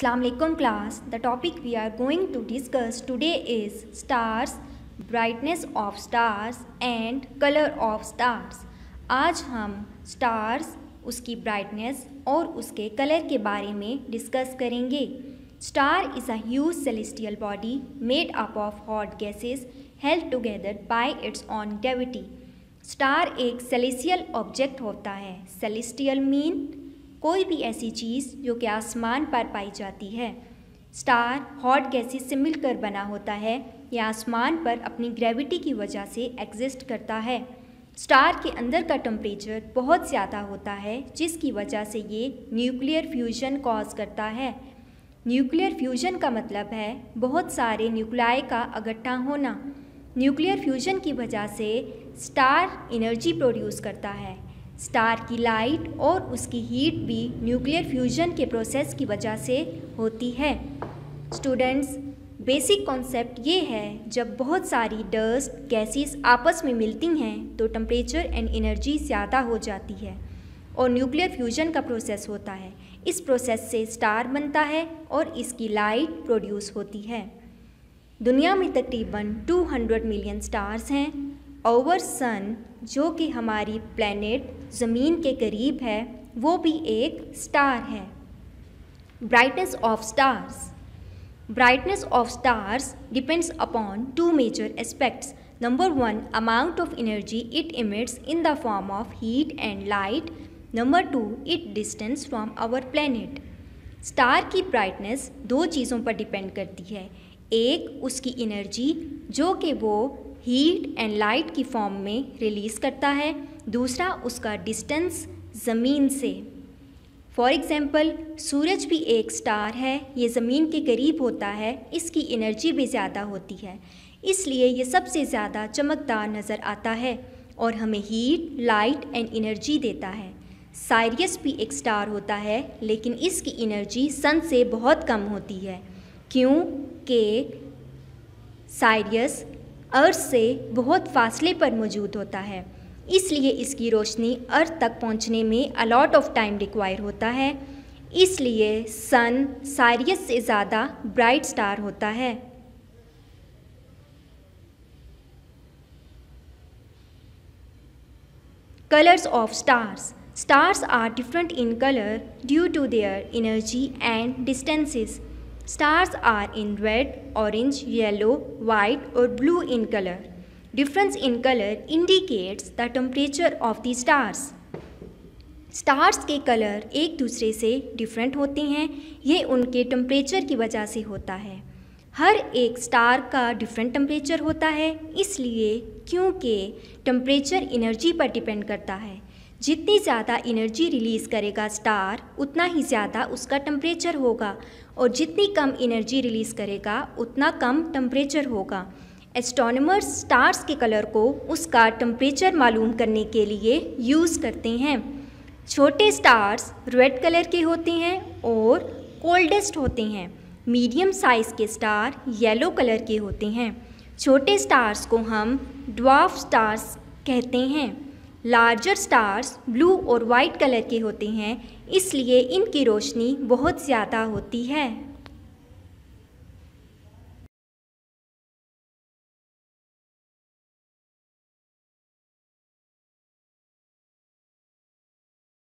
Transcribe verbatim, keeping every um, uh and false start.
अस्सलाम वालेकुम class. The topic we are going to discuss today is stars, brightness of stars and colour of stars. आज हम stars, उसकी brightness और उसके कलर के बारे में डिस्कस करेंगे। Star is a huge celestial body made up of hot gases held together by its own gravity. Star एक सेलेस्टियल ऑब्जेक्ट होता है। सेलेस्टियल मीन कोई भी ऐसी चीज़ जो कि आसमान पर पाई जाती है। स्टार हॉट गैसेस से मिलकर बना होता है। यह आसमान पर अपनी ग्रेविटी की वजह से एग्जिस्ट करता है। स्टार के अंदर का टेम्परेचर बहुत ज़्यादा होता है, जिसकी वजह से ये न्यूक्लियर फ्यूजन कॉज करता है। न्यूक्लियर फ्यूजन का मतलब है बहुत सारे न्यूक्लाई का इकट्ठा होना। न्यूक्लियर फ्यूजन की वजह से स्टार एनर्जी प्रोड्यूस करता है। स्टार की लाइट और उसकी हीट भी न्यूक्लियर फ्यूजन के प्रोसेस की वजह से होती है। स्टूडेंट्स, बेसिक कॉन्सेप्ट ये है, जब बहुत सारी डस्ट गैसेस आपस में मिलती हैं तो टेम्परेचर एंड एनर्जी ज़्यादा हो जाती है और न्यूक्लियर फ्यूजन का प्रोसेस होता है। इस प्रोसेस से स्टार बनता है और इसकी लाइट प्रोड्यूस होती है। दुनिया में तकरीबन दो सौ मिलियन स्टार्स हैं। ओवर सन, जो कि हमारी प्लेनेट ज़मीन के करीब है, वो भी एक स्टार है। Brightness of stars. Brightness of stars depends upon two major aspects. Number one, amount of energy it emits in the form of heat and light. Number two, it distance from our planet. Star की brightness दो चीज़ों पर depend करती है। एक, उसकी energy जो कि वो हीट एंड लाइट की फॉर्म में रिलीज़ करता है। दूसरा, उसका डिस्टेंस ज़मीन से। फॉर एग्ज़ाम्पल, सूरज भी एक स्टार है। ये ज़मीन के करीब होता है, इसकी एनर्जी भी ज़्यादा होती है, इसलिए ये सबसे ज़्यादा चमकदार नज़र आता है और हमें हीट, लाइट एंड एनर्जी देता है। साइरियस भी एक स्टार होता है, लेकिन इसकी एनर्जी सन से बहुत कम होती है, क्योंकि साइरियस अर्थ से बहुत फासले पर मौजूद होता है, इसलिए इसकी रोशनी अर्थ तक पहुंचने में अलॉट ऑफ टाइम रिक्वायर होता है। इसलिए सन साइरियस से ज़्यादा ब्राइट स्टार होता है। Colours of stars. Stars are different in colour due to their energy and distances. Stars are in red, orange, yellow, white or blue in color. Difference in color indicates the temperature of the stars. Stars के colour एक दूसरे से different होते हैं। ये उनके temperature की वजह से होता है। हर एक star का different temperature होता है, इसलिए क्योंकि temperature energy पर depend करता है। जितनी ज़्यादा एनर्जी रिलीज़ करेगा स्टार, उतना ही ज़्यादा उसका टेम्परेचर होगा और जितनी कम एनर्जी रिलीज़ करेगा उतना कम टेम्परेचर होगा। एस्ट्रोनॉमर्स स्टार्स के कलर को उसका टेम्परेचर मालूम करने के लिए यूज़ करते हैं। छोटे स्टार्स रेड कलर के होते हैं और कोल्डेस्ट होते हैं। मीडियम साइज़ के स्टार येलो कलर के होते हैं। छोटे स्टार्स को हम ड्वार्फ स्टार्स कहते हैं। लार्जर स्टार्स ब्लू और वाइट कलर के होते हैं, इसलिए इनकी रोशनी बहुत ज़्यादा होती है।